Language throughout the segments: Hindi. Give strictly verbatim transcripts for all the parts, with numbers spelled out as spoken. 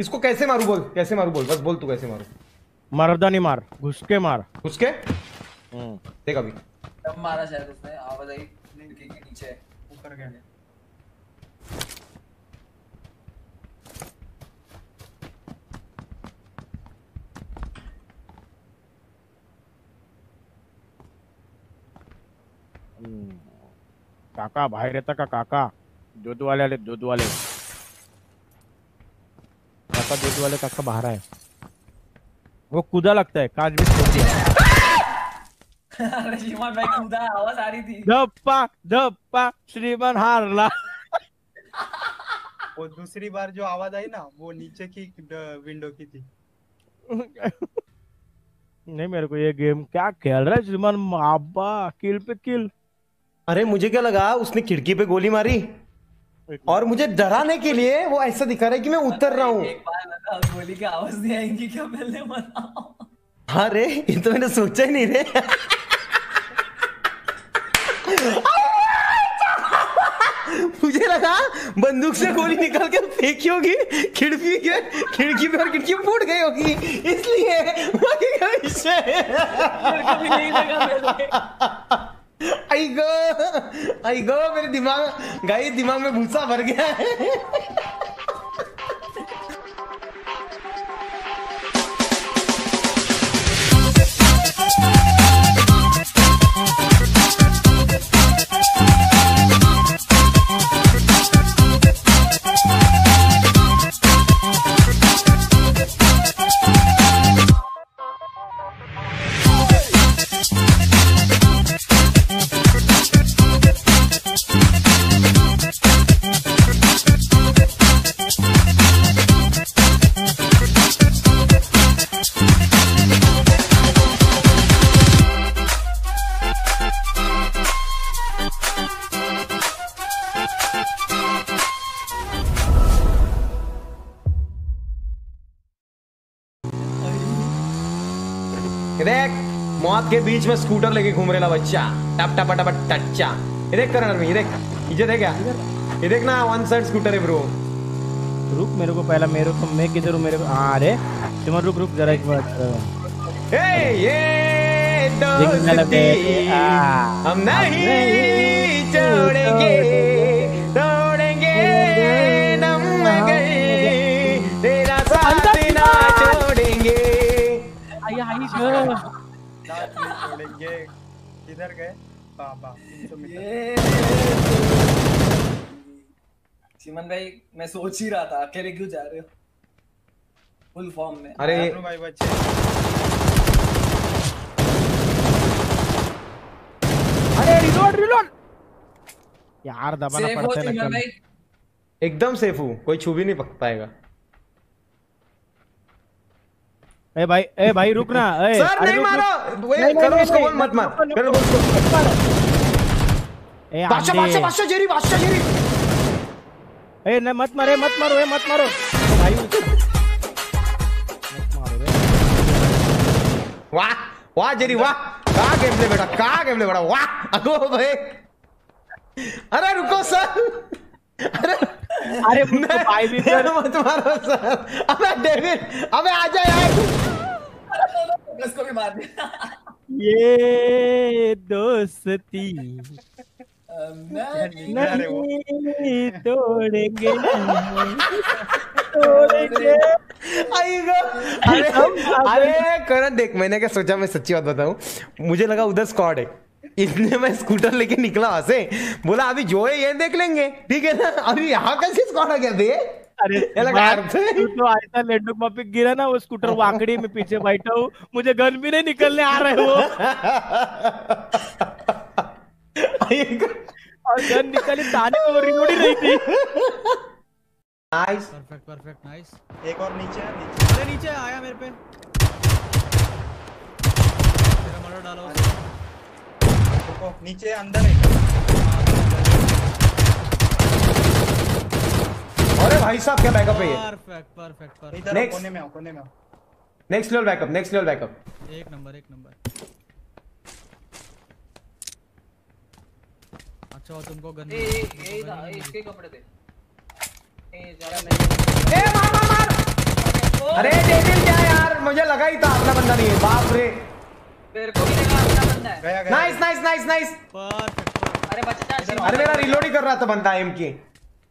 इसको कैसे मारू बोल, कैसे मारू बोल, बस बोल तू कैसे मारू। मर्दानी मार, घुस के मार, घुस के। हम्म देख अभी तब मारा शायद उसने, आवाज आई लड़के के नीचे ऊपर गया। हम्म काका भाई रहता का काका जोध वाले जोध वाले काका जोध वाले काका बाहर आए। वो कूदा लगता है काज भी छोड़ दिया। अरे श्रीमान भाई कूदा, आवाज आ रही थी धप्पा धप्पा श्रीमान हारला। वो दूसरी बार जो आवाज आई ना वो नीचे की विंडो की थी। नहीं मेरे को ये गेम क्या खेल रहा है श्रीमान, माबा किल पे किल। अरे मुझे क्या लगा उसने खिड़की पे गोली मारी और मुझे डराने के लिए वो ऐसा दिखा रहा है कि मैं उतर रहा हूँ। एक बार लगा गोली की आवाज नहीं आएगी क्या पहले मनाओ। हाँ रे ये तो मैंने सोचा ही नहीं रे। मुझे लगा बंदूक से गोली निकाल के फेंकी होगी खिड़की के खिड़की पे और खिड़की फूट गई होगी इसलिए आई गो आई गो। मेरे दिमाग गाइस दिमाग में भूसा भर गया है। देख मौत के बीच में स्कूटर लेके घूम रहे बच्चा टप टप टप टच्चा। ये देख करनर में ये देख ये देख क्या ये देख ना वन साइड स्कूटर है ब्रो। रुक मेरे को पहला मेरे को मैं किधर हूं मेरे को। अरे तुम रुक रुक जरा एक बार। ए ये दो सिटी हम नहीं छोड़ेंगे छोड़ेंगे हम नहीं तेरा साथ ना छोड़ेंगे। किधर गए बाबा श्रीमन भाई, मैं सोच ही रहा था अकेले क्यों जा रहे हो फुल फॉर्म में। अरे भाई बच्चे अरे रिलोड रिलोड यार दबाना पड़ता है ना। एकदम सेफ हूँ, कोई छू भी नहीं पक पाएगा। ए भाई ए भाई रुक ना ए, सर नहीं मारो करो उसको बोल मत मार करो उसको ए बादशाह बादशाह बादशाह जेरी बादशाह जेरी ए ना मत मारे मत मारो ए मत मारो भाई मत मारो रे। वाह वाह जेरी वाह का गेम प्ले बेटा का गेम प्ले बड़ा वाह। अगो भाई अरे रुको सर अरे अरे भाई भी मत मारो सर। अबे डेविड अबे आजा यार इसको भी मार दे। ये दोस्ती नहीं तोड़ेंगे तोड़ेंगे आएगा। अरे अरे करण देख मैंने क्या सोचा, मैं सच्ची बात बताऊं मुझे लगा उधर स्क्वाड है इसने मैं स्कूटर लेके निकला वहां से। बोला अभी जो है ये देख लेंगे ठीक है ना, अभी यहाँ कैसे स्कॉट आ गया दे। अरे तू तो ऐसा लैंडुक मापी गिरा ना वो स्कूटर वाकड़ी में पीछे बैठा हूँ मुझे गन भी नहीं निकलने आ रहे हो। और गन निकली ताने में वो रिलोड ही रही थी। Nice perfect perfect nice. एक और नीचे है नीचे अरे नीचे आया मेरे पे मेरा मर्डर डालो को, नीचे अंदर है। अरे भाई साहब क्या बैकअप है ये। परफेक्ट परफेक्ट परफेक्ट इधर कोने में आओ कोने में आओ। Next level backup next level backup एक नंबर एक नंबर। अच्छा हो तुमको गन ए ए इसके कपड़े दे ए जरा मेरे ए मार मार मार अरे डेविल क्या यार, मुझे लगा ही था अपना बंदा नहीं है। बाप रे, मेरे को भी लगा अपना बंदा है। Nice nice nice nice, perfect. अरे बच्चा, अरे मेरा रीलोड ही कर रहा था बंदा एम के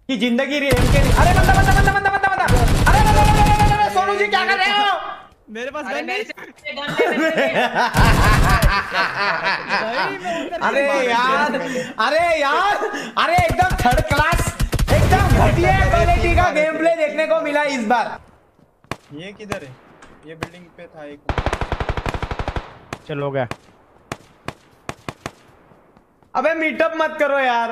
की जिंदगी रे एम के। अरे बंदा बंदा बंदा बंदा बंदा बंदा, अरे सोनू जी क्या कर रहे हो? मेरे पास गन नहीं। अरे यार, अरे यार, अरे एकदम थर्ड क्लास, एकदम घटिया क्वालिटी का गेम प्ले देखने को मिला इस बार। ये किधर है? ये बिल्डिंग पे था एक। चल हो गया। अबे मीटअप मत करो यार।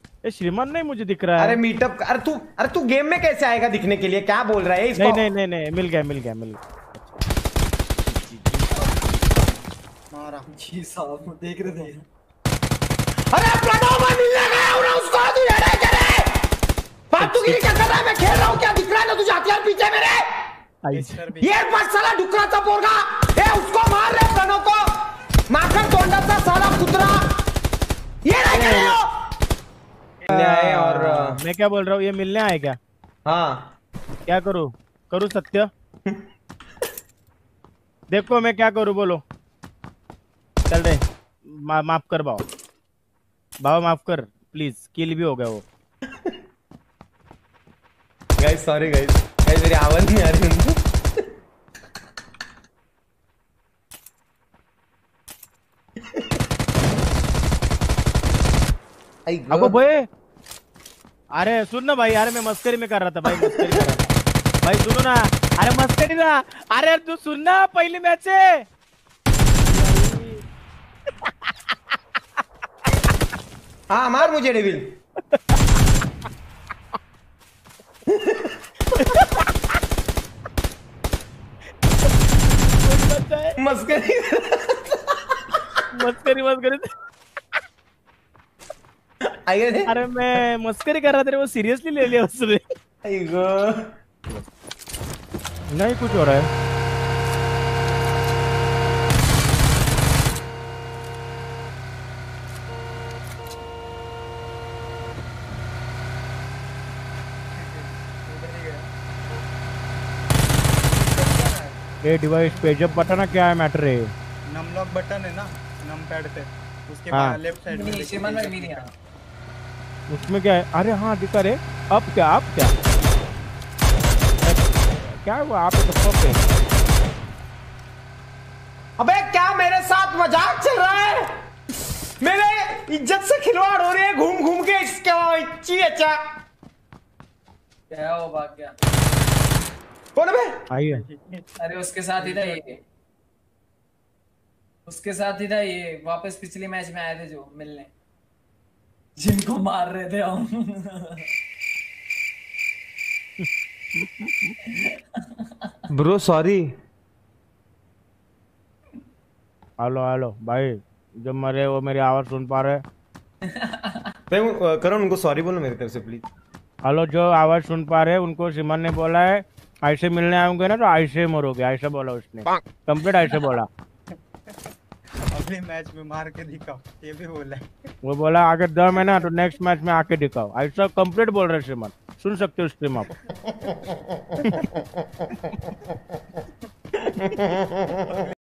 ये श्रीमान नहीं मुझे दिख रहा है। अरे मीटअप, अरे तू अरे तू गेम में कैसे आएगा दिखने के लिए? क्या बोल रहा है इसको? नहीं नहीं नहीं नहीं, मिल गया मिल गया मिल गया। मारा जी साहब, देख रहे थे। अरे प्रणव भाई मिलने गया और उसको तू लड़ाई कर रहा है, फालतूगिरी कर रहा है। मैं खेल रहा हूं, क्या दिख रहा है ना तुझे? हथियार पीछे मेरे। ये बस साला डुकरा सा पोरगा, ए उसको मार रे प्रणव को, माखन तोंडा सा साला कुत्रा। ये नहीं कर रहे हो मिलने आए। और मैं क्या बोल रहा हूं, ये मिलने आए क्या? हां, क्या करूं? करूं सत्य? देखो मैं क्या करूं, बोलो। चल रे, माफ कर बाबा, बाबा माफ कर प्लीज। किल भी हो गया वो। गाइस सॉरी गाइस, गाइस मेरी आवाज नहीं आ रही उनको। अब भाई, अरे सुन ना भाई, अरे मैं मस्करी में कर रहा था भाई, मस्करी कर रहा था भाई। सुनो ना, अरे मस्करी ना, अरे तू सुन ना, पहली मैच है। हाँ मार मुझे डेविल। मस्करी मस्करी मस्करी आई गए। अरे मैं मस्करी कर रहा था, वो सीरियसली ले लिया उसने। आई गो, नहीं कुछ हो रहा है। ये डिवाइस पेजअप बटन है, क्या है मैटर है? नम लॉक बटन है ना, नम पैड पे, उसके बाद लेफ्ट साइड में श्रीमान में भी नहीं आ रहा। उसमें क्या है? अरे हाँ दिखा रे। अब क्या अब क्या क्या हुआ? आप तो पे, अबे क्या मेरे साथ मजाक चल रहा है? मेरे इज्जत से खिलवाड़ हो रही है घूम घूम के। इसके अच्छी अच्छा क्या हो भाग गया? कौन है? आई है। अरे उसके साथ ही था ये, उसके साथ ही था ये, वापस पिछली मैच में आए थे जो मिलने, जिनको मार रहे थे हम। Bro sorry. हेलो हेलो भाई, जो मरे वो मेरी आवाज सुन पा रहे हैं? करो उनको सॉरी बोलो मेरी तरफ से प्लीज। हेलो, जो आवाज सुन पा रहे हैं उनको श्रीमान ने बोला है ऐसे मिलने आऊंगे ना तो ऐसे मरोगे, ऐसा बोला उसने, कंप्लीट ऐसे बोला। अगले मैच में मार के दिखाओ, ये भी बोला है। वो बोला अगर दम है ना तो नेक्स्ट मैच में आके दिखाओ, ऐसा कंप्लीट बोल रहे श्रीमान। सुन सकते हो स्ट्रीम आप।